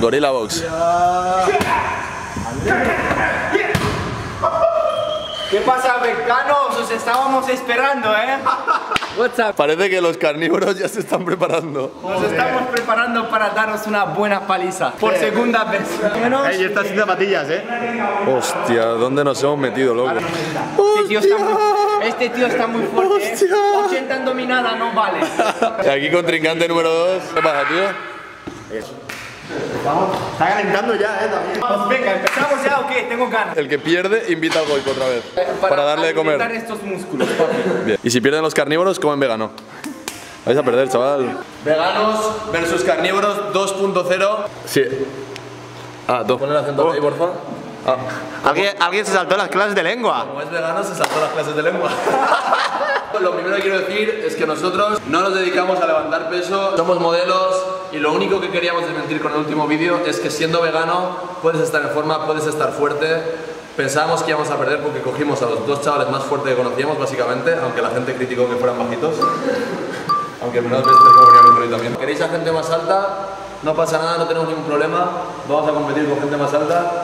Gorila Box. ¿Qué pasa, veganos? Os estábamos esperando, ¿eh? What's up? Parece que los carnívoros ya se están preparando. Nos estamos preparando para daros una buena paliza. Por segunda vez. Ey, estas sin zapatillas, ¿eh? Hostia, ¿dónde nos hemos metido, loco? Este tío está muy fuerte, ¿eh? 80 en dominada, no vale. Y aquí contrincante número 2. ¿Qué pasa, tío? Eso. Vamos, está calentando ya, también. Pues venga, empezamos ya, ok, tengo ganas. El que pierde, invita a Goiko otra vez. Para darle de comer. Para estos músculos, papi. Bien. Y si pierden los carnívoros, comen vegano. Vais a perder, chaval. Veganos versus carnívoros 2.0. Sí. Ah, 2. Pon el acento ahí, por favor. ¿Alguien se saltó las clases de lengua? Como es vegano, se saltó las clases de lengua. Lo primero que quiero decir es que nosotros no nos dedicamos a levantar peso. Somos modelos y lo único que queríamos desmentir con el último vídeo es que siendo vegano puedes estar en forma, puedes estar fuerte. Pensábamos que íbamos a perder porque cogimos a los dos chavales más fuertes que conocíamos, básicamente. Aunque la gente criticó que fueran bajitos. Aunque al menos veces también. ¿Queréis a gente más alta? No pasa nada, no tenemos ningún problema. Vamos a competir con gente más alta.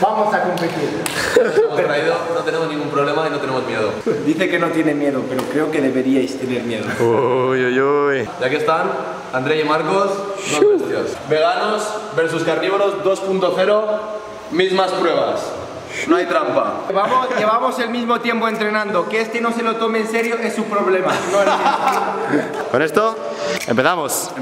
Vamos a competir. Hemos traído, no tenemos ningún problema y no tenemos miedo. Dice que no tiene miedo, pero creo que deberíais tener miedo. Uy, uy, uy. Y aquí están Andrei y Marcos, dos bestias. Veganos versus carnívoros 2.0, mismas pruebas. No hay trampa. Llevamos el mismo tiempo entrenando. Que este no se lo tome en serio es su problema. No es el mismo. Con esto empezamos.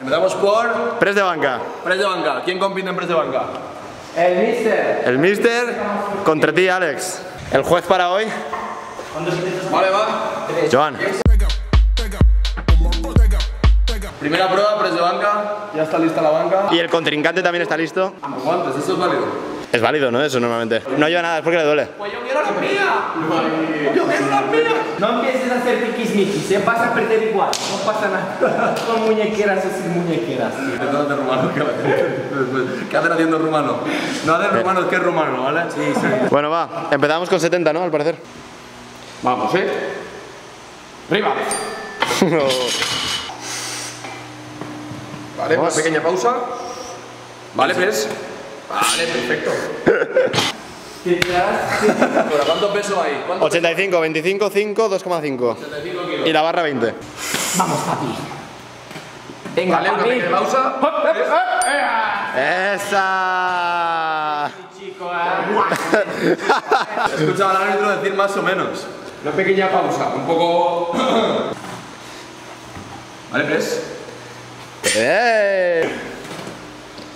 Empezamos por... press de banca. Press de banca. ¿Quién compite en press de banca? El mister. El mister contra ti, Alex. El juez para hoy. Vale, va. Joan. Primera prueba, press de banca. Ya está lista la banca. Y el contrincante también está listo. Aguantes, eso es válido. Es válido, ¿no? Eso normalmente. No lleva nada, es porque le duele. Pues yo quiero la mía. Yo quiero la mía. No empieces a hacer piquismiquis, ¿eh? Vas a perder igual. No pasa nada. Con muñequeras o sin muñequeras. Intentando hacer rumano. ¿Qué hacen haciendo rumano? No haces rumano, es que es rumano, ¿vale? Sí, sí. Bueno, va. Empezamos con 70, ¿no? Al parecer. Vamos, ¿eh? ¡Arriba! Vale, una pequeña pausa. Vale, pres. Vale, perfecto. ¿Pero cuánto peso hay? ¿Cuánto 85, peso? 25, 5, 2,5. Y la barra 20. Vamos, papi. Venga, vale, papi. Una pequeña pausa. ¡Esa! Chico, ¿eh? He escuchado al árbitro decir más o menos. Una pequeña pausa, un poco... Vale, pres.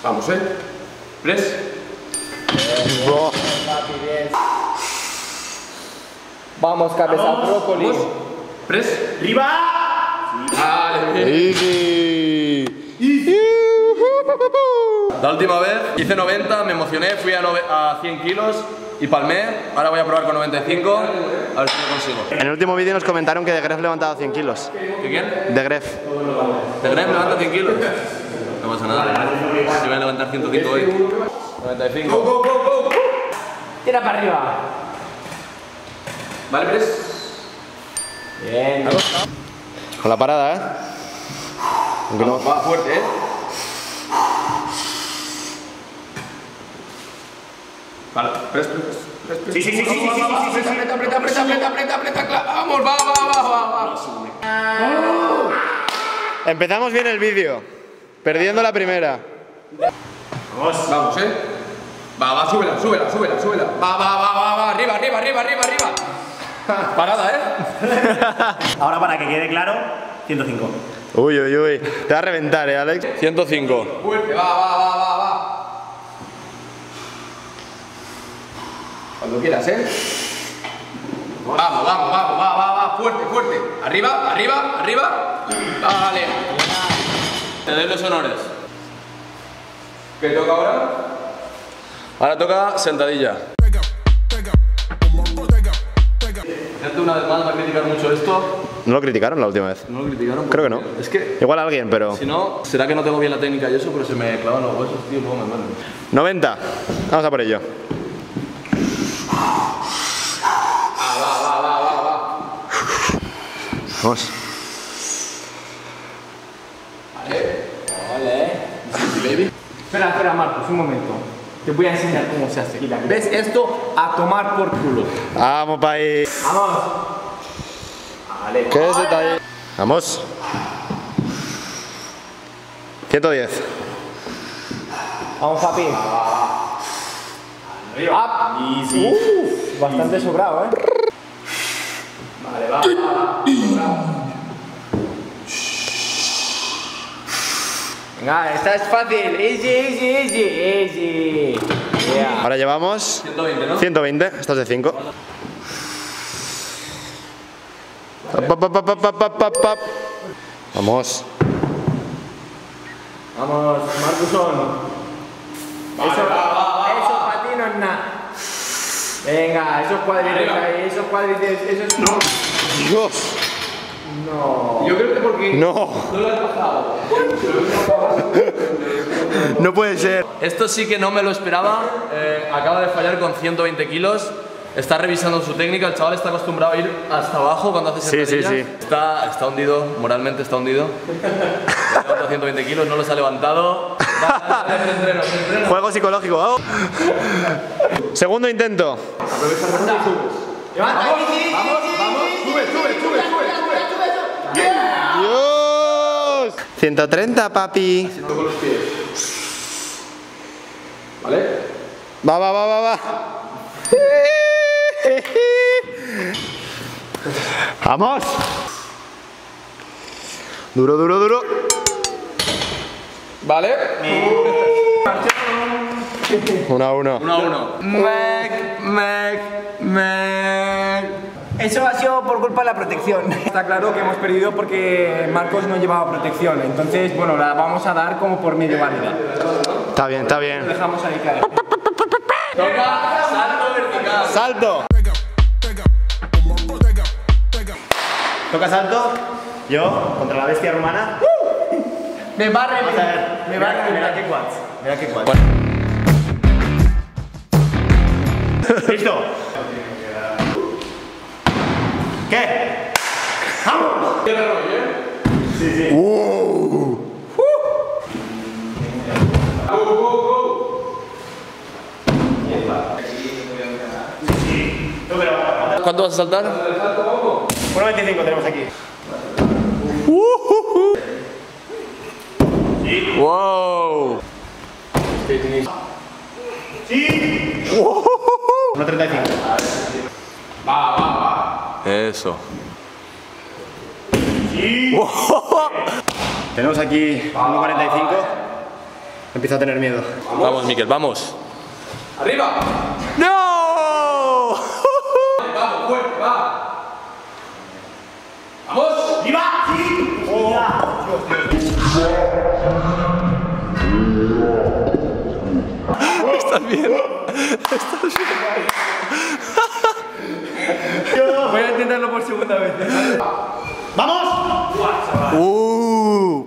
Vamos, ¿eh? Press. Vamos, vamos, cabeza, vamos, brócoli. Vamos. Press. ¡Arriba! Vale, easy. Easy. La última vez hice 90, me emocioné, fui a 100 kilos y palmé. Ahora voy a probar con 95, a ver si lo consigo. En el último vídeo nos comentaron que TheGrefg levantaba 100 kilos. ¿De quién? TheGrefg. TheGrefg levanta 100 kilos. No pasa nada. Yo voy a levantar 105 hoy. 95. Go, go, go, go. Tira para arriba. Vale, press. Bien. Con la parada, ¿eh? Aunque no. Va fuerte, ¿eh? Vale, press. Sí. Aprieta. Vamos, va. Empezamos bien el vídeo. Perdiendo la primera. Vamos, ¿eh? Va, súbela. Va. Arriba. Parada, ¿eh? Ahora, para que quede claro, 105. Uy. Te va a reventar, Alex. 105. Va. Cuando quieras, ¿eh? Vamos, fuerte. Arriba. Vale. Te doy los honores. ¿Qué toca ahora? Ahora toca sentadilla. Gente, una vez más va a criticar mucho esto. ¿No lo criticaron la última vez? No lo criticaron. Creo que no. Es que igual a alguien, pero... Si no, será que no tengo bien la técnica y eso, pero se me clavan los huesos, tío, luego me duelen. 90. Vamos a por ello. Va. Vamos. Vale. Espera, Marcos, un momento. Te voy a enseñar cómo se hace. ¿Ves esto? A tomar por culo. Vamos, país. Vamos. Vale. ¿Qué es detalle? Vamos. 110. Vamos, papi. Arriba. Easy. Bastante easy. Sobrado, ¿eh? Vale, va. Sobrado. Venga, esta es fácil. Easy. Yeah. Ahora llevamos 120, ¿no? 120, esta es de 5. Vale. Pap. Vamos, Marcusón. Vale, eso para ti no es nada. Venga, esos cuadritos ahí, esos cuadritos, esos... No. Dios. No. Yo creo que porque no lo has bajado. No puede ser. Esto sí que no me lo esperaba. Acaba de fallar con 120 kilos. Está revisando su técnica. El chaval está acostumbrado a ir hasta abajo cuando hace sentadillas. Sí. Está hundido, moralmente está hundido. 120 kilos, no los ha levantado. Dale, entreno. Juego psicológico. Oh. Segundo intento. Levanta. Vamos. Sube. Dios. 130, papi. Así toco los pies. ¿Vale? Va. Vamos. Duro. Vale. 1-1. 1-1. Mec. Eso ha sido por culpa de la protección. Está claro que hemos perdido porque Marcos no llevaba protección. Entonces, bueno, la vamos a dar como por medio válida. Está bien. Lo dejamos ahí, claro. Toca salto vertical. Salto. Toca salto. Yo, contra la bestia rumana. Me barre. Mira qué quads. Listo. ¿Qué? ¡Vamos! ¿Qué rollo, eh? Sí. ¿Cuánto vas a saltar? 1.25 tenemos aquí. Sí. ¡Wow! Sí. 1.35. Va. Eso. Sí. Tenemos aquí 1.45. Empiezo a tener miedo. Vamos, Mikel, vamos. ¡Arriba! ¡No! ¡Vamos, fuerte, va! ¡Vamos! ¡Viva! ¡Sí! Oh. ¿Estás bien? Voy a intentarlo por segunda vez. ¡Vamos!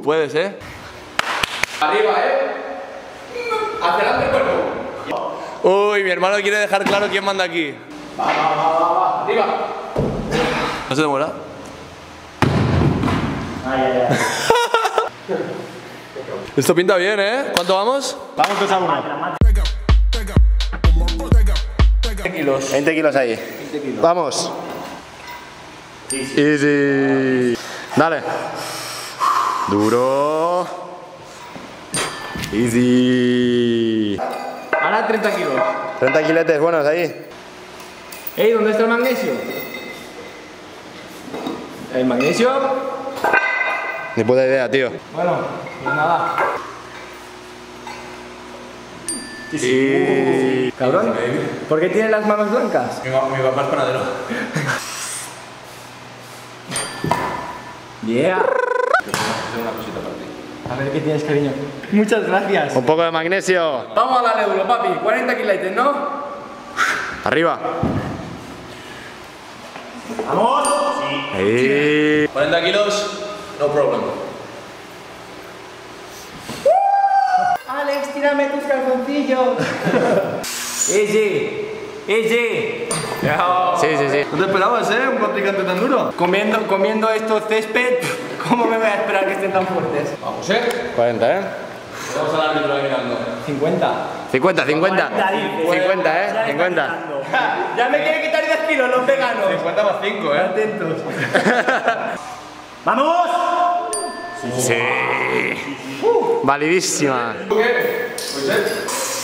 Puedes, ¿eh? Arriba, ¿eh? Hacia adelante el cuerpo. Uy, mi hermano quiere dejar claro quién manda aquí. Va. Arriba. ¿No se demora? Ay. Esto pinta bien, ¿eh? ¿Cuánto vamos? Vamos 2-1. 20 kilos ahí. 20 kilos. Vamos. Easy. Dale. Duro. Easy. Ahora 30 kilos. 30 kiletes buenos ahí. Ey, ¿dónde está el magnesio? ¿El magnesio? Ni puta idea, tío. Bueno, pues nada. Sí. Cabrón, ¿por qué tienes las manos blancas? Mi papá es panadero. Yeah. A ver qué tienes, cariño. Muchas gracias. Un poco de magnesio. Vamos a darle duro, papi. 40 kilos, ¿no? Arriba. Vamos. Sí. 40 kilos, no problem. Alex, tírame tus calzoncillos. Easy. Sí. ¿No te esperabas, un contrincante tan duro? Comiendo estos césped, ¿cómo me voy a esperar que estén tan fuertes? Vamos, 40, Vamos al árbitro mirando. 50, ya 50. Ya me quiere quitar 10 kilos los veganos. 50 más 5, atentos. ¡Vamos! Sí. Validísima.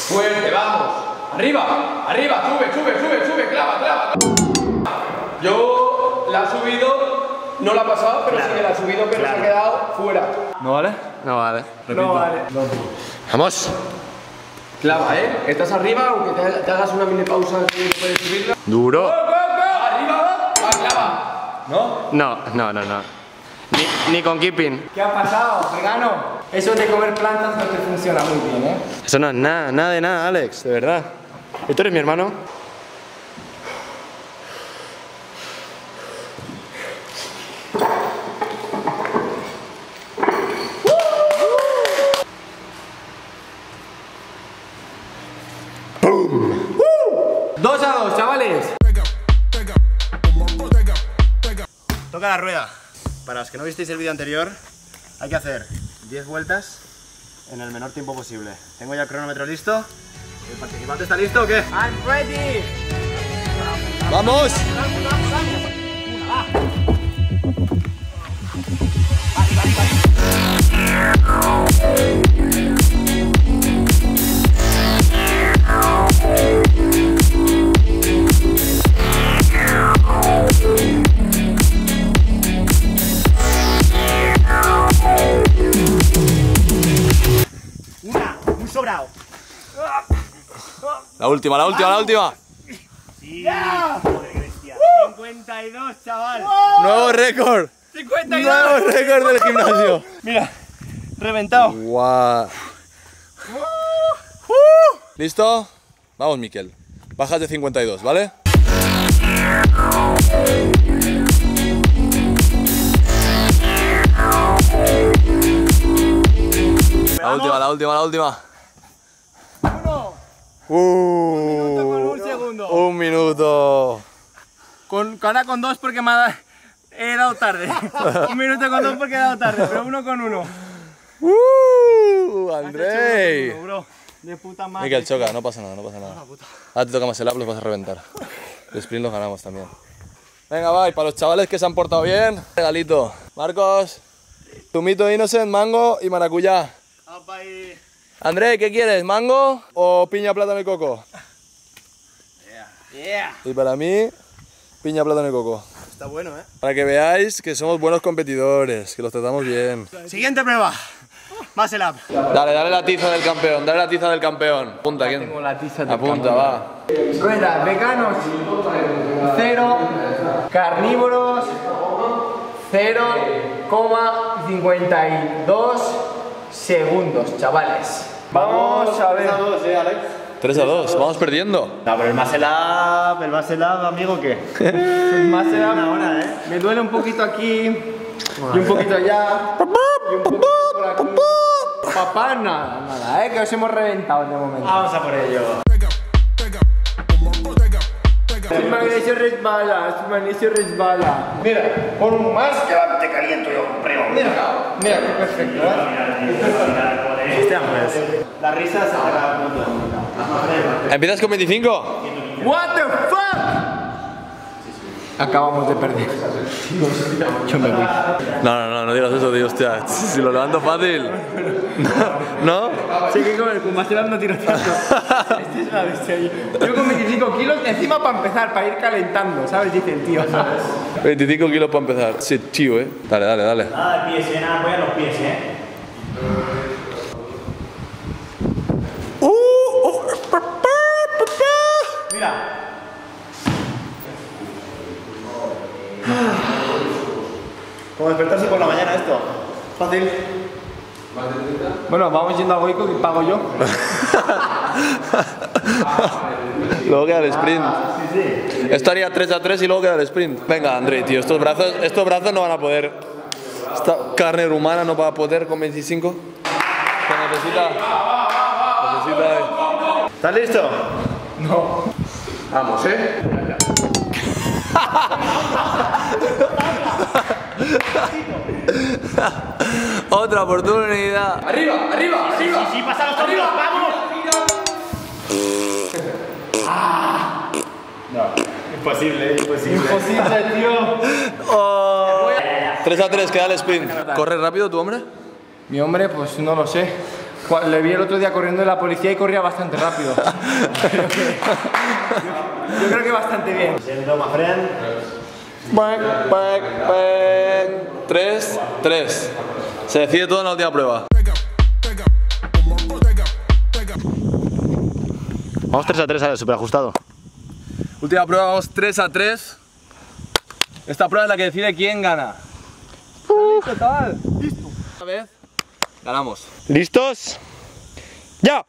Fuerte, vamos. Arriba, sube, clava. Yo la he subido, no la ha pasado, pero sí que la ha subido, pero se ha quedado fuera. ¿No vale? No vale. Vamos. Clava, Estás arriba, aunque te hagas una mini pausa si puedes subirla. Duro. Arriba, clava. No. Ni con keeping. ¿Qué ha pasado, vegano? Eso de comer plantas no te funciona muy bien, Eso no es nada, Alex, de verdad. ¿Y tú eres mi hermano? ¡Pum! 2-2, chavales. Toca la rueda. Para los que no visteis el vídeo anterior, hay que hacer 10 vueltas en el menor tiempo posible. Tengo ya el cronómetro listo. ¿El participante está listo o qué? I'm ready. ¡Vamos! La última. Sí, joder, bestia. 52, chaval. ¡Oh! Nuevo récord. 52. Nuevo récord del gimnasio. Mira, reventado. Wow. ¿Listo? Vamos, Mikel. Bajas de 52, ¿vale? La última. Un minuto con un segundo. Ahora con dos porque me he dado tarde. 1 minuto con 2 porque he dado tarde, pero 1 con 1. Andrei. De puta madre. Mikel, choca, no pasa nada. Ahora te toca más el up, los vas a reventar. El sprint los ganamos también. Venga, va, y para los chavales que se han portado bien, regalito. Marcos, tumito Innocent, mango y maracuyá. Andrei, ¿qué quieres? ¿Mango o piña, plátano y coco? Yeah. Y para mí, piña, plátano y coco. Está bueno, Para que veáis que somos buenos competidores, que los tratamos bien. Siguiente prueba. Más el up. Dale la tiza del campeón, Apunta, ¿quién? Tengo la tiza del campeón. Apunta, va. Rueda, veganos, 0. Carnívoros, 0,52. Segundos, chavales. Vamos a ver. 3-2, Alex. 3-2, vamos perdiendo. No, pero el muscle up, amigo, ¿qué? El muscle up ahora, Me duele un poquito aquí, y un poquito allá, y un poquito por aquí. Papá, nada, que os hemos reventado de momento. Vamos a por ello. Magnesio resbala. Mira, pon más que te caliento yo, pero mira, qué perfecto, La risa se acaba punto. ¿Empiezas con 25? What the fuck? Acabamos de perder. Yo me voy. No digas eso, tío, hostia. Si lo levanto fácil. ¿No? Sí, que con el Kumaselam no tiro tanto. Este es una bestia. Yo con 25 kilos encima para empezar, para ir calentando, ¿sabes? Dice el tío. 25 kilos para empezar. Sí, tío, Dale. Nada de pies, nada, voy a los pies, Mira. Como despertarse por la mañana esto. Fácil. Bueno, vamos yendo a Goiko que pago yo. Luego queda el sprint. Esto haría 3-3 y luego queda el sprint. Venga, Andrei, tío, estos brazos no van a poder. Esta carne rumana no va a poder con 25. Se necesita. ¿Estás listo? No. Vamos, ¿eh? Otra oportunidad. Arriba, arriba, arriba. Sí, sí, sí, pasa los arriba, vamos. Ah. No, imposible, imposible. Imposible, tío. Oh. 3-3, queda el sprint. ¿Corre rápido tu hombre? Mi hombre, pues no lo sé. Le vi el otro día corriendo de la policía y corría bastante rápido. yo creo que bastante bien. Siento, my friend. 3-3. Se decide todo en la última prueba. Vamos 3-3, Ale, súper ajustado. Última prueba, vamos 3-3. Esta prueba es la que decide quién gana. ¿Listo, tal? Listo. Esta vez ganamos. ¿Listos? ¡Ya!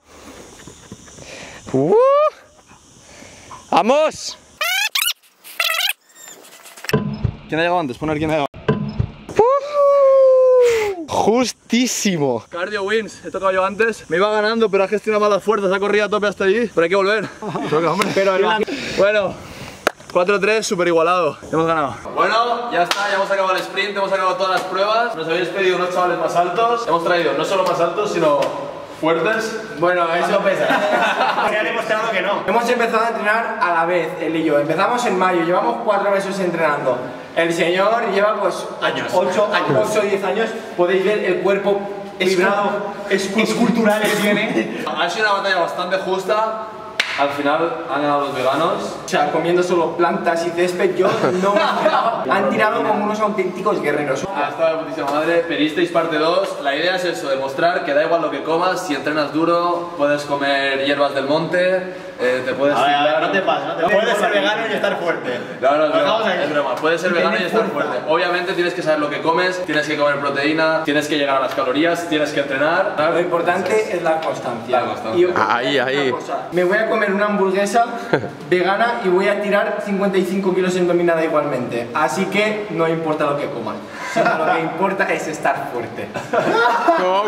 ¡Vamos! ¿Quién ha llegado antes? Poner quién ha llegado. Justísimo. Cardio wins, he tocado yo antes. Me iba ganando, pero ha gestionado mal las fuerzas. Ha corrido a tope hasta allí, pero hay que volver. Toca, hombre. Pero bueno, 4-3, súper igualado. Hemos ganado. Bueno, ya está, ya hemos acabado el sprint, hemos acabado todas las pruebas. Nos habéis pedido unos chavales más altos. Hemos traído no solo más altos, sino fuertes. Bueno, eso pesa. Se ha demostrado que no. Hemos empezado a entrenar a la vez, él y yo. Empezamos en mayo, llevamos 4 meses entrenando. El señor lleva pues 8 o 10 años. Podéis ver el cuerpo equilibrado, escultural que tiene. Ha sido una batalla bastante justa. Al final han ganado los veganos. O sea, comiendo solo plantas y césped, yo no me esperaba. Han tirado como unos auténticos guerreros. Hasta la putísima madre, Peristeis parte 2. La idea es eso, demostrar que da igual lo que comas. Si entrenas duro, puedes comer hierbas del monte, te puedes... A ver, no te pases, no te pases. Puedes ser vegano y estar fuerte. No, es broma. Puedes ser vegano y estar fuerte. Obviamente tienes que saber lo que comes, tienes que comer proteína, tienes que llegar a las calorías, tienes que entrenar. Lo importante es la constancia. Ahí. Me voy a comer una hamburguesa vegana y voy a tirar 55 kilos en dominada igualmente. Así que no importa lo que coman, sino lo que importa es estar fuerte.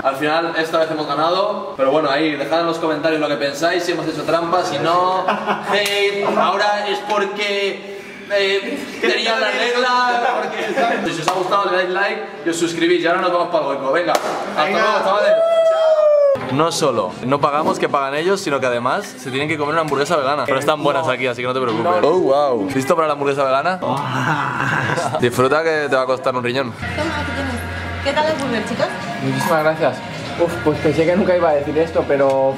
Al final esta vez hemos ganado, pero bueno, ahí dejad en los comentarios lo que pensáis, si hemos hecho trampas, si no. Ahora es porque tenía la regla, porque... Si os ha gustado le dais like y os suscribís y ahora nos vamos para el Goiko. Venga, hasta luego, chavales. No solo no pagamos, que pagan ellos, sino que además se tienen que comer una hamburguesa vegana. Pero están buenas aquí, así que no te preocupes. Oh, wow. ¿Listo para la hamburguesa vegana? Oh. Disfruta, que te va a costar un riñón. Toma, aquí tienes. ¿Qué tal el burger, chicos? Muchísimas gracias. Uf, pues pensé que nunca iba a decir esto, pero...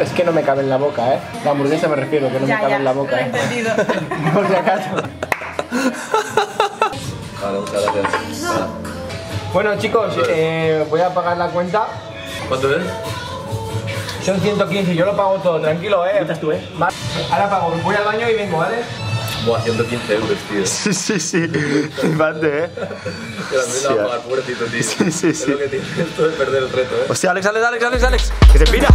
Es que no me cabe en la boca, ¿eh? La hamburguesa me refiero, que no me cabe en la boca. Ya, entendido. Por si acaso. Vale, muchas gracias. Vale. Bueno, chicos, voy a pagar la cuenta. ¿Cuánto es? Son 115, yo lo pago todo, tranquilo, ¿eh? ¿Estás tú, eh? Vale. Ahora pago, voy al baño y vengo, ¿vale? Buah, 115 euros, tío. Sí. Flipante, ¿eh? Que la mía la va a pagar pobrecito, tío. Sí. Es lo que tiene esto de perder el reto, ¿eh? Hostia, Alex. ¡Que se pira!